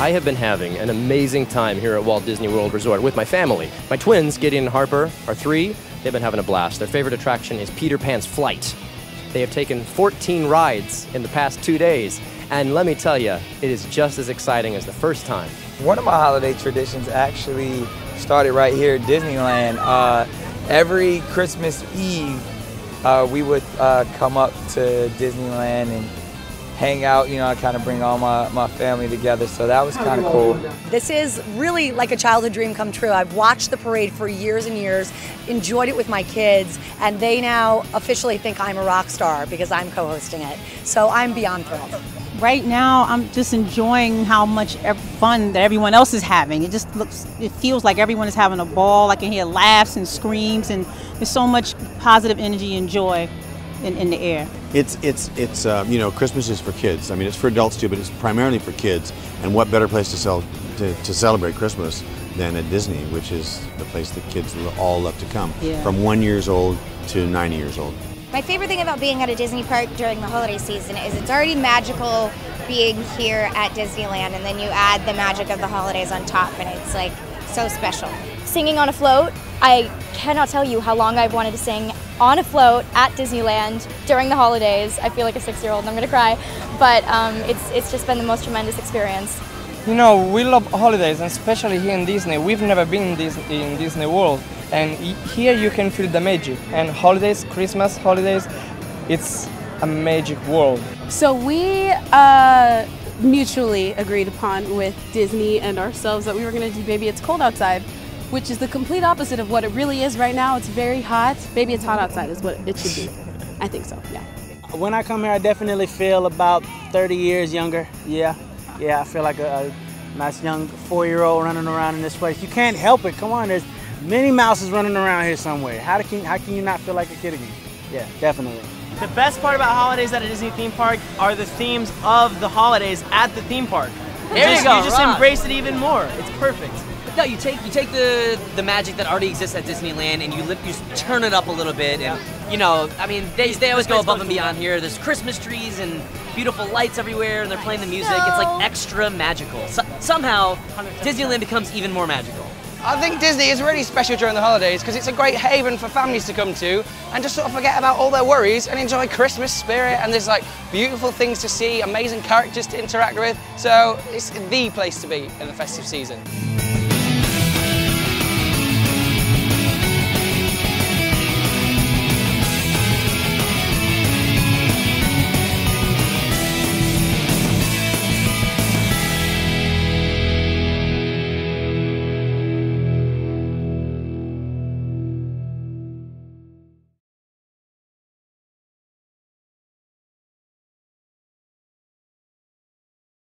I have been having an amazing time here at Walt Disney World Resort with my family. My twins, Gideon and Harper, are 3. They've been having a blast. Their favorite attraction is Peter Pan's Flight. They have taken 14 rides in the past 2 days, and let me tell you, it is just as exciting as the first time. One of my holiday traditions actually started right here at Disneyland. Every Christmas Eve, we would come up to Disneyland and hang out. You know, I kind of bring all my family together, so that was kind of cool. This is really like a childhood dream come true. I've watched the parade for years and years, enjoyed it with my kids, and they now officially think I'm a rock star because I'm co-hosting it. So I'm beyond thrilled. Right now, I'm just enjoying how much fun that everyone else is having. It just looks, it feels like everyone is having a ball. I can hear laughs and screams, and there's so much positive energy and joy in the air. You know, Christmas is for kids. I mean, it's for adults too, but it's primarily for kids. And what better place to celebrate Christmas than at Disney, which is the place that kids all love to come, from 1 year old to 90 years old. My favorite thing about being at a Disney park during the holiday season is it's already magical being here at Disneyland, and then you add the magic of the holidays on top, and it's like so special. Singing on a float, I cannot tell you how long I've wanted to sing on a float at Disneyland during the holidays. I feel like a six-year-old and I'm gonna cry, but it's just been the most tremendous experience. You know, we love holidays, and especially here in Disney. We've never been in Disney World, and here you can feel the magic. And holidays, Christmas holidays, it's a magic world. So we mutually agreed upon with Disney and ourselves that we were going to do Baby It's Cold Outside, which is the complete opposite of what it really is right now. It's very hot. Baby It's Hot Outside is what it should be. I think so, yeah. When I come here, I definitely feel about 30 years younger, yeah. Yeah, I feel like a nice young 4-year-old running around in this place. You can't help it. Come on, there's Minnie Mouse is running around here somewhere. How can you not feel like a kid again? Yeah, definitely. The best part about holidays at a Disney theme park are the themes of the holidays at the theme park. There you go. You just embrace it even more. It's perfect. No, you take the magic that already exists at Disneyland and you turn it up a little bit, and you know, I mean, they always go above and beyond here. There's Christmas trees and beautiful lights everywhere, and they're playing the music. It's like extra magical. So, somehow, Disneyland becomes even more magical. I think Disney is really special during the holidays because it's a great haven for families to come to and just sort of forget about all their worries and enjoy Christmas spirit, and there's like beautiful things to see, amazing characters to interact with. So it's the place to be in the festive season.